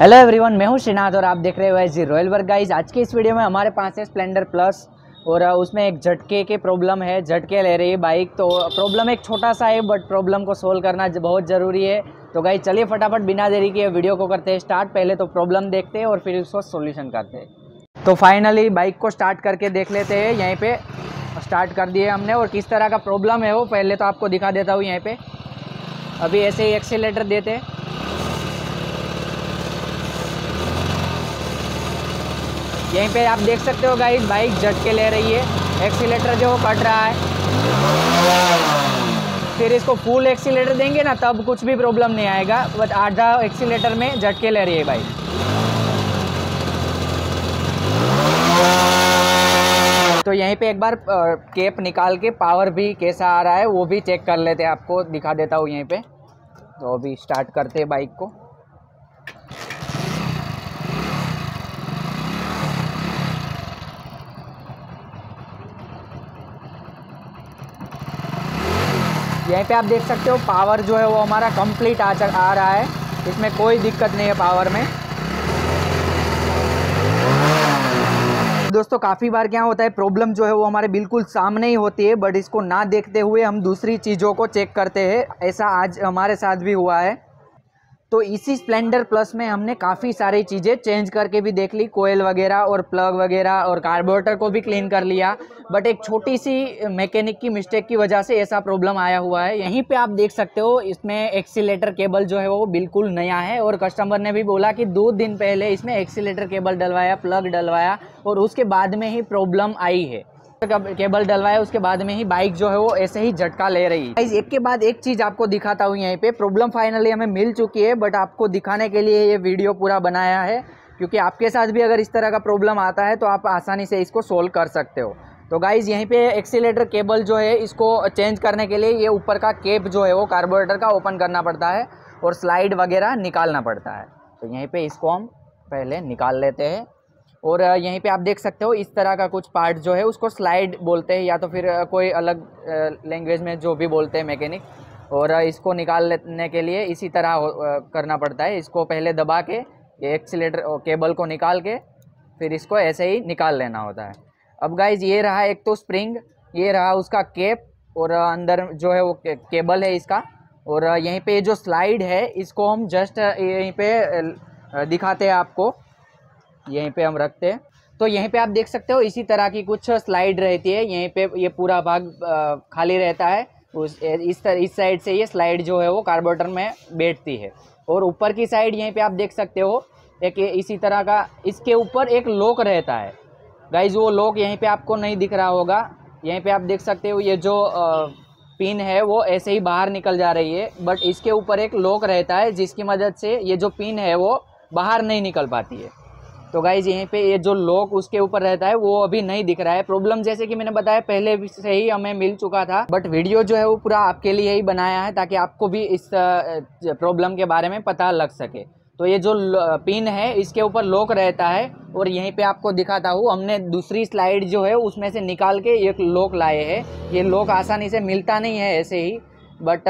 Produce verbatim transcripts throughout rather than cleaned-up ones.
Hello everyone, मैं हूं श्रीनाथ और आप देख रहे हो जी रॉयल वर्क गाइज। आज के इस वीडियो में हमारे पास है स्प्लेंडर प्लस और उसमें एक झटके के प्रॉब्लम है, झटके ले रही है बाइक। तो प्रॉब्लम एक छोटा सा है बट प्रॉब्लम को सोल्व करना बहुत ज़रूरी है। तो गाइज चलिए फटाफट बिना देरी के वीडियो को करते हैं स्टार्ट। पहले तो प्रॉब्लम देखते हैं और फिर उसको सोल्यूशन करते हैं। तो फाइनली बाइक को स्टार्ट करके देख लेते हैं। यहीं पर स्टार्ट कर दिए हमने और किस तरह का प्रॉब्लम है वो पहले तो आपको दिखा देता हूँ। यहाँ पर अभी ऐसे ही एक्सीलेटर देते हैं यहीं पे आप देख सकते हो गाइस बाइक झटके ले रही है। एक्सीलेटर जो कट रहा है, फिर इसको फुल एक्सीलेटर देंगे ना तब कुछ भी प्रॉब्लम नहीं आएगा, बट आधा एक्सीलेटर में झटके ले रही है बाइक। तो यहीं पे एक बार कैप निकाल के पावर भी कैसा आ रहा है वो भी चेक कर लेते हैं, आपको दिखा देता हूँ यहीं पे। तो अभी स्टार्ट करते हैं बाइक को। यहीं पे आप देख सकते हो पावर जो है वो हमारा कंप्लीट आ आ रहा है, इसमें कोई दिक्कत नहीं है पावर में। दोस्तों काफ़ी बार क्या होता है, प्रॉब्लम जो है वो हमारे बिल्कुल सामने ही होती है बट इसको ना देखते हुए हम दूसरी चीज़ों को चेक करते हैं। ऐसा आज हमारे साथ भी हुआ है। तो इसी स्प्लेंडर प्लस में हमने काफ़ी सारी चीज़ें चेंज करके भी देख ली, कोयल वगैरह और प्लग वगैरह और कार्बोरेटर को भी क्लीन कर लिया, बट एक छोटी सी मैकेनिक की मिस्टेक की वजह से ऐसा प्रॉब्लम आया हुआ है। यहीं पे आप देख सकते हो इसमें एक्सीलेटर केबल जो है वो बिल्कुल नया है और कस्टमर ने भी बोला कि दो दिन पहले इसमें एक्सीलेटर केबल डलवाया, प्लग डलवाया और उसके बाद में ही प्रॉब्लम आई है। केबल डलवाया उसके बाद में ही बाइक जो है वो ऐसे ही झटका ले रही है। एक के बाद एक चीज आपको दिखाता हूँ। यहीं पे प्रॉब्लम फाइनली हमें मिल चुकी है बट आपको दिखाने के लिए ये वीडियो पूरा बनाया है, क्योंकि आपके साथ भी अगर इस तरह का प्रॉब्लम आता है तो आप आसानी से इसको सोल्व कर सकते हो। तो गाइज यहीं पे एक्सीलेटर केबल जो है इसको चेंज करने के लिए ये ऊपर का कैप जो है वो कार्बोरेटर का ओपन करना पड़ता है और स्लाइड वगैरह निकालना पड़ता है। तो यहीं पे इसको हम पहले निकाल लेते हैं और यहीं पे आप देख सकते हो इस तरह का कुछ पार्ट जो है उसको स्लाइड बोलते हैं या तो फिर कोई अलग लैंग्वेज में जो भी बोलते हैं मैकेनिक। और इसको निकाल लेने के लिए इसी तरह करना पड़ता है, इसको पहले दबा के एक्सीलेटर केबल को निकाल के फिर इसको ऐसे ही निकाल लेना होता है। अब गाइज ये रहा एक तो स्प्रिंग, ये रहा उसका कैप और अंदर जो है वो केबल है इसका। और यहीं पर जो स्लाइड है इसको हम जस्ट यहीं पर दिखाते हैं आपको, यहीं पे हम रखते हैं। तो यहीं पे आप देख सकते हो इसी तरह की कुछ स्लाइड रहती है, यहीं पे ये पूरा भाग खाली रहता है। उस इस तरह इस साइड से ये स्लाइड जो है वो कार्बोरेटर में बैठती है और ऊपर की साइड यहीं पे आप देख सकते हो एक इसी तरह का इसके ऊपर एक लॉक रहता है। गाइज वो लॉक यहीं पे आपको नहीं दिख रहा होगा, यहीं पर आप देख सकते हो ये जो आ, पिन है वो ऐसे ही बाहर निकल जा रही है, बट इसके ऊपर एक लॉक रहता है जिसकी मदद से ये जो पिन है वो बाहर नहीं निकल पाती है। तो गाइज यहीं पे ये जो लॉक उसके ऊपर रहता है वो अभी नहीं दिख रहा है। प्रॉब्लम जैसे कि मैंने बताया पहले से ही हमें मिल चुका था बट वीडियो जो है वो पूरा आपके लिए ही बनाया है ताकि आपको भी इस प्रॉब्लम के बारे में पता लग सके। तो ये जो पिन है इसके ऊपर लॉक रहता है और यहीं पे आपको दिखाता हूँ हमने दूसरी स्लाइड जो है उसमें से निकाल के एक लॉक लाए हैं। ये लॉक आसानी से मिलता नहीं है ऐसे ही, बट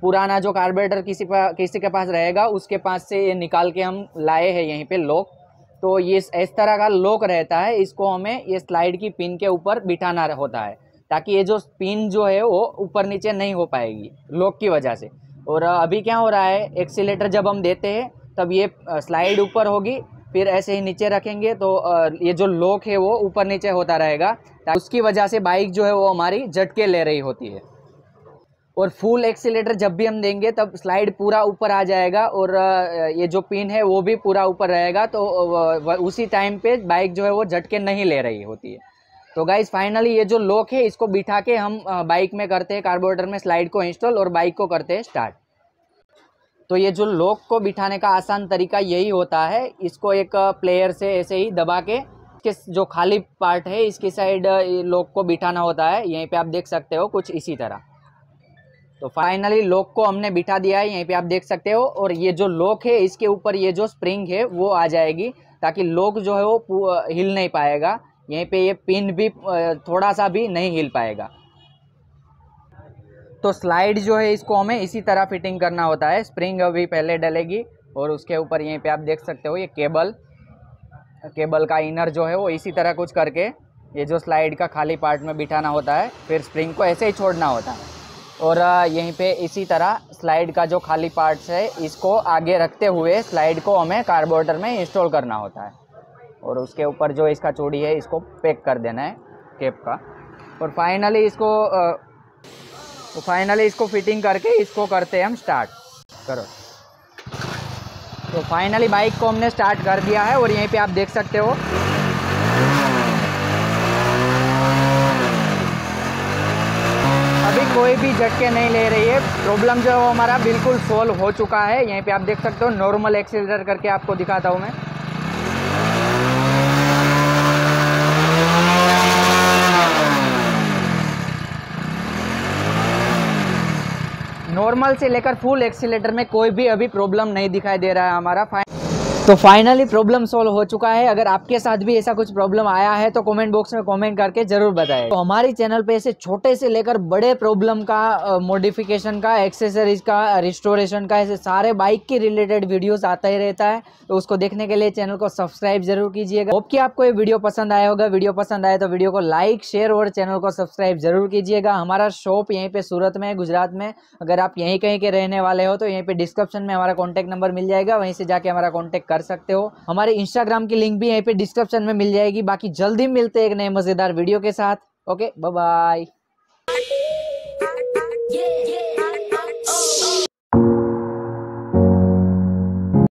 पुराना जो कार्बोरेटर किसी पा, किसी के पास रहेगा उसके पास से ये निकाल के हम लाए हैं यहीं पर लॉक। तो ये इस तरह का लॉक रहता है, इसको हमें ये स्लाइड की पिन के ऊपर बिठाना होता है ताकि ये जो पिन जो है वो ऊपर नीचे नहीं हो पाएगी लॉक की वजह से। और अभी क्या हो रहा है, एक्सीलेटर जब हम देते हैं तब ये स्लाइड ऊपर होगी, फिर ऐसे ही नीचे रखेंगे तो ये जो लॉक है वो ऊपर नीचे होता रहेगा, उसकी वजह से बाइक जो है वो हमारी झटके ले रही होती है। और फुल एक्सीलेटर जब भी हम देंगे तब स्लाइड पूरा ऊपर आ जाएगा और ये जो पिन है वो भी पूरा ऊपर रहेगा, तो उसी टाइम पे बाइक जो है वो झटके नहीं ले रही होती है। तो गाइज फाइनली ये जो लॉक है इसको बिठा के हम बाइक में करते हैं, कार्बोरेटर में स्लाइड को इंस्टॉल और बाइक को करते हैं स्टार्ट। तो ये जो लॉक को बिठाने का आसान तरीका यही होता है, इसको एक प्लेयर से ऐसे ही दबा के इसके जो खाली पार्ट है इसकी साइड लॉक को बिठाना होता है। यहीं पर आप देख सकते हो कुछ इसी तरह। तो फाइनली लॉक को हमने बिठा दिया है, यहीं पे आप देख सकते हो। और ये जो लॉक है इसके ऊपर ये जो स्प्रिंग है वो आ जाएगी ताकि लॉक जो है वो हिल नहीं पाएगा, यहीं पे ये पिन भी थोड़ा सा भी नहीं हिल पाएगा। तो स्लाइड जो है इसको हमें इसी तरह फिटिंग करना होता है, स्प्रिंग अभी पहले डलेगी और उसके ऊपर यहीं पे आप देख सकते हो ये केबल केबल का इनर जो है वो इसी तरह कुछ करके ये जो स्लाइड का खाली पार्ट में बिठाना होता है, फिर स्प्रिंग को ऐसे ही छोड़ना होता है। और यहीं पे इसी तरह स्लाइड का जो खाली पार्ट्स है इसको आगे रखते हुए स्लाइड को हमें कार्बोरेटर में इंस्टॉल करना होता है और उसके ऊपर जो इसका चूड़ी है इसको पैक कर देना है कैप का। और फाइनली इसको तो फाइनली इसको फिटिंग करके इसको करते हैं हम स्टार्ट। करो तो फाइनली बाइक को हमने स्टार्ट कर दिया है और यहीं पे आप देख सकते हो अभी कोई भी झटके नहीं ले रही है। प्रॉब्लम जो है वो हमारा बिल्कुल सॉल्व हो चुका है। यहीं पे आप देख सकते हो नॉर्मल एक्सीलरेटर करके आपको दिखाता हूँ मैं। नॉर्मल से लेकर फुल एक्सीलेटर में कोई भी अभी प्रॉब्लम नहीं दिखाई दे रहा है हमारा। तो फाइनली प्रॉब्लम सॉल्व हो चुका है। अगर आपके साथ भी ऐसा कुछ प्रॉब्लम आया है तो कमेंट बॉक्स में कमेंट करके जरूर बताएं। तो हमारे चैनल पे ऐसे छोटे से लेकर बड़े प्रॉब्लम का, मॉडिफिकेशन का, एक्सेसरीज का, रिस्टोरेशन का, ऐसे सारे बाइक के रिलेटेड वीडियोस आता ही रहता है। तो उसको देखने के लिए चैनल को सब्सक्राइब जरूर कीजिएगा। होप कि आपको ये वीडियो पसंद आया होगा। वीडियो पसंद आए तो वीडियो को लाइक, शेयर और चैनल को सब्सक्राइब जरूर कीजिएगा। हमारा शॉप यहीं पर सूरत में है, गुजरात में। अगर आप यहीं कहीं के रहने वाले हो तो यहीं पर डिस्क्रिप्शन में हमारा कॉन्टैक्ट नंबर मिल जाएगा, वहीं से जाके हमारा कॉन्टैक्ट कर सकते हो। हमारे इंस्टाग्राम की लिंक भी यहीं पे डिस्क्रिप्शन में मिल जाएगी। बाकी जल्दी मिलते हैं एक नए मजेदार वीडियो के साथ। Okay, bye bye.